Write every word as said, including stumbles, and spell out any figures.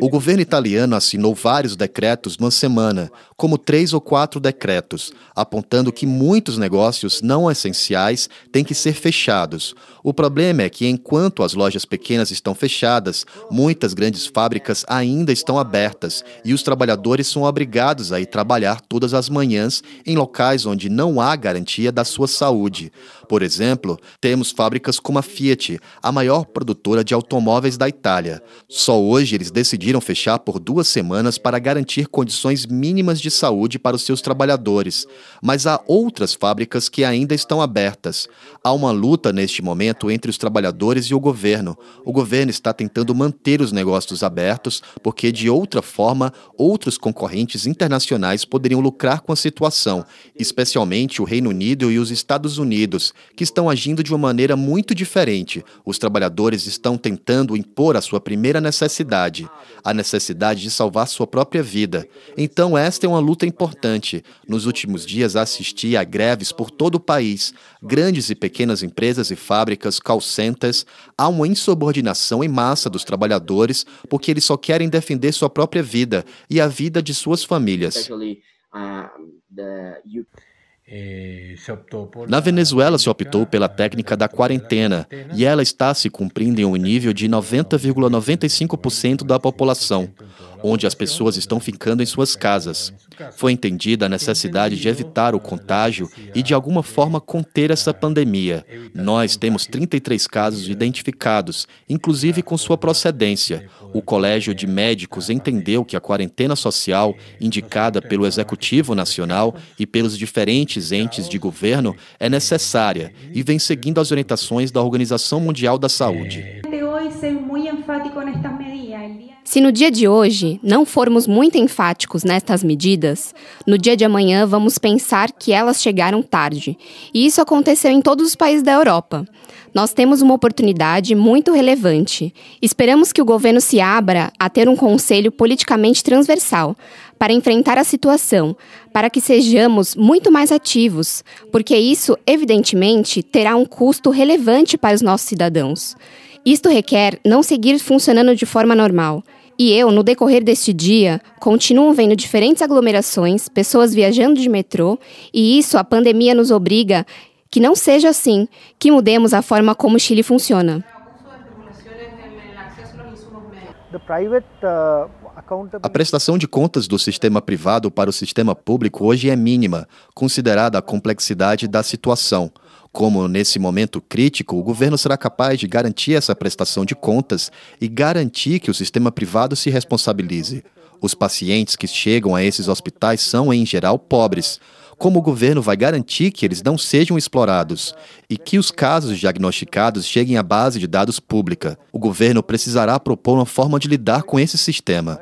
O governo italiano assinou vários decretos numa semana, como três ou quatro decretos, apontando que muitos negócios não essenciais têm que ser fechados. O problema é que, enquanto as lojas pequenas estão fechadas, muitas grandes fábricas ainda estão abertas e os trabalhadores são obrigados a ir trabalhar todas as manhãs em locais onde não há garantia da sua saúde. Por exemplo, temos fábricas como a Fiat, a maior produtora de automóveis da Itália. Só hoje eles decidiram fechar por duas semanas para garantir condições mínimas de saúde para os seus trabalhadores. Mas há outras fábricas que ainda estão abertas. Há uma luta neste momento entre os trabalhadores e o governo. O governo está tentando manter os negócios abertos, porque de outra forma, outros concorrentes internacionais poderiam lucrar com a situação, especialmente o Reino Unido e os Estados Unidos, que estão agindo de uma maneira muito diferente. Os trabalhadores estão tentando impor a sua primeira necessidade, a necessidade de salvar sua própria vida. Então, esta é uma luta importante. Nos últimos dias, assisti a greves por todo o país, grandes e pequenas empresas e fábricas, call centers. Há uma insubordinação em massa dos trabalhadores, porque eles só querem defender sua própria vida e a vida de suas famílias. Na Venezuela, se optou pela técnica da quarentena e ela está se cumprindo em um nível de noventa vírgula noventa e cinco por cento da população, onde as pessoas estão ficando em suas casas. Foi entendida a necessidade de evitar o contágio e, de alguma forma, conter essa pandemia. Nós temos trinta e três casos identificados, inclusive com sua procedência. O Colégio de Médicos entendeu que a quarentena social, indicada pelo Executivo Nacional e pelos diferentes entes de governo, é necessária e vem seguindo as orientações da Organização Mundial da Saúde. Se no dia de hoje não formos muito enfáticos nestas medidas, no dia de amanhã vamos pensar que elas chegaram tarde. E isso aconteceu em todos os países da Europa. Nós temos uma oportunidade muito relevante. Esperamos que o governo se abra a ter um conselho politicamente transversal para enfrentar a situação, para que sejamos muito mais ativos, porque isso, evidentemente, terá um custo relevante para os nossos cidadãos. Isto requer não seguir funcionando de forma normal. E eu, no decorrer deste dia, continuo vendo diferentes aglomerações, pessoas viajando de metrô, e isso a pandemia nos obriga que não seja assim, que mudemos a forma como o Chile funciona. A prestação de contas do sistema privado para o sistema público hoje é mínima, considerada a complexidade da situação. Como nesse momento crítico, o governo será capaz de garantir essa prestação de contas e garantir que o sistema privado se responsabilize. Os pacientes que chegam a esses hospitais são, em geral, pobres. Como o governo vai garantir que eles não sejam explorados e que os casos diagnosticados cheguem à base de dados pública? O governo precisará propor uma forma de lidar com esse sistema.